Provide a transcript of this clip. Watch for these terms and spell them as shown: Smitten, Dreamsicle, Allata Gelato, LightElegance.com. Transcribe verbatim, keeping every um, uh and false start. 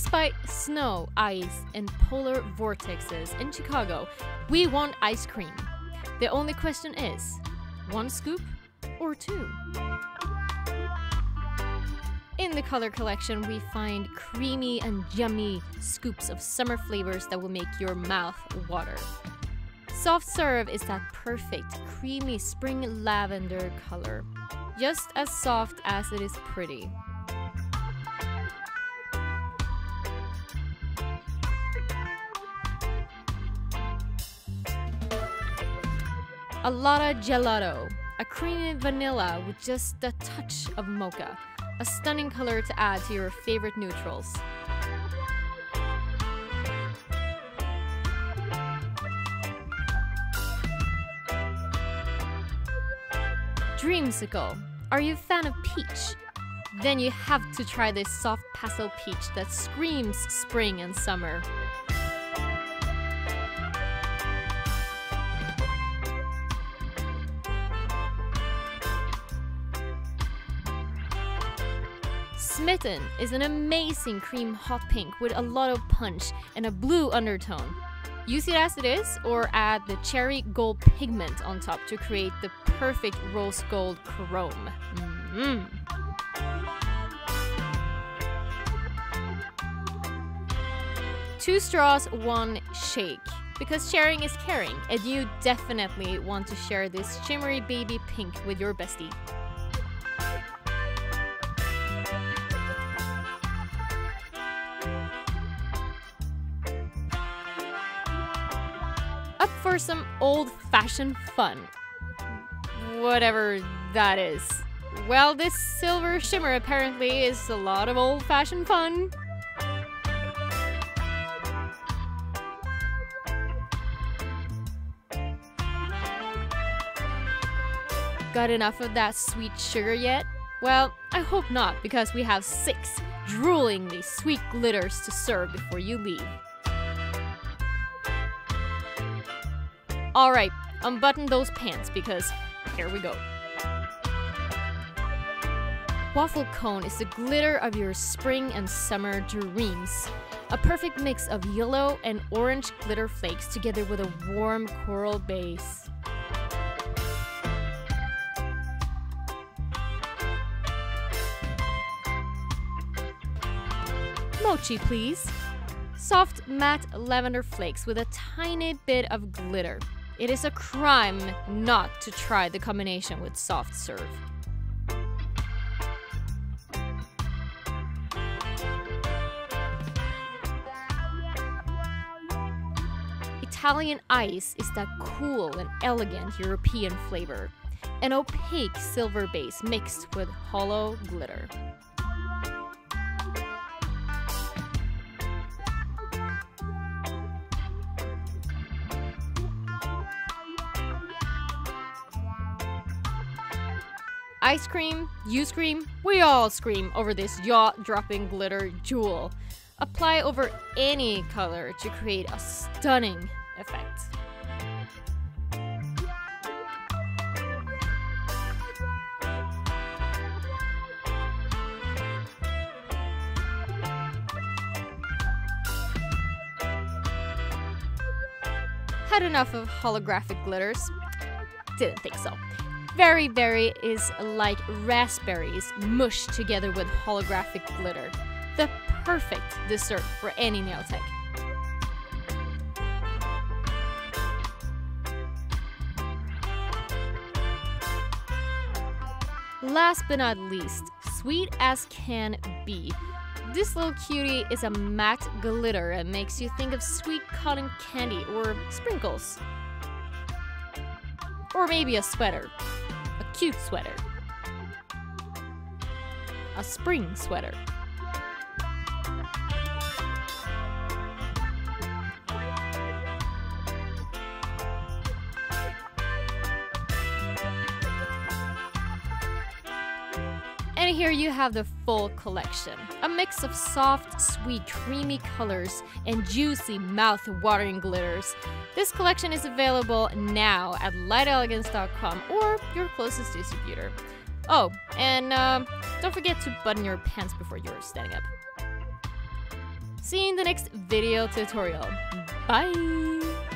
Despite snow, ice, and polar vortexes in Chicago, we want ice cream. The only question is, one scoop or two? In the color collection, we find creamy and yummy scoops of summer flavors that will make your mouth water. Soft serve is that perfect, creamy spring lavender color, just as soft as it is pretty. Allata Gelato, a creamy vanilla with just a touch of mocha. A stunning color to add to your favorite neutrals. Dreamsicle. Are you a fan of peach? Then you have to try this soft pastel peach that screams spring and summer. Smitten is an amazing cream hot pink with a lot of punch and a blue undertone. Use it as it is or add the cherry gold pigment on top to create the perfect rose gold chrome. Mm-hmm. Two straws, one shake. Because sharing is caring, and you definitely want to share this shimmery baby pink with your bestie. Up for some old-fashioned fun. Whatever that is. Well, this silver shimmer apparently is a lot of old-fashioned fun. Got enough of that sweet sugar yet? Well, I hope not, because we have six droolingly sweet glitters to serve before you leave. Alright, unbutton those pants because here we go. Waffle cone is the glitter of your spring and summer dreams. A perfect mix of yellow and orange glitter flakes together with a warm coral base. Mochi, please. Soft matte lavender flakes with a tiny bit of glitter. It is a crime not to try the combination with soft serve. Italian ice is that cool and elegant European flavor. An opaque silver base mixed with hollow glitter. Ice cream, you scream, we all scream over this jaw-dropping glitter jewel. Apply over any color to create a stunning effect. Had enough of holographic glitters? Didn't think so. Beriberi is like raspberries mushed together with holographic glitter. The perfect dessert for any nail tech. Last but not least, sweet as can be. This little cutie is a matte glitter and makes you think of sweet cotton candy or sprinkles. Or maybe a sweater. Cute sweater. A spring sweater. And here you have the full collection. A mix of soft, sweet, creamy colors and juicy, mouth-watering glitters. This collection is available now at light elegance dot com or your closest distributor. Oh, and uh, don't forget to button your pants before you're standing up. See you in the next video tutorial. Bye!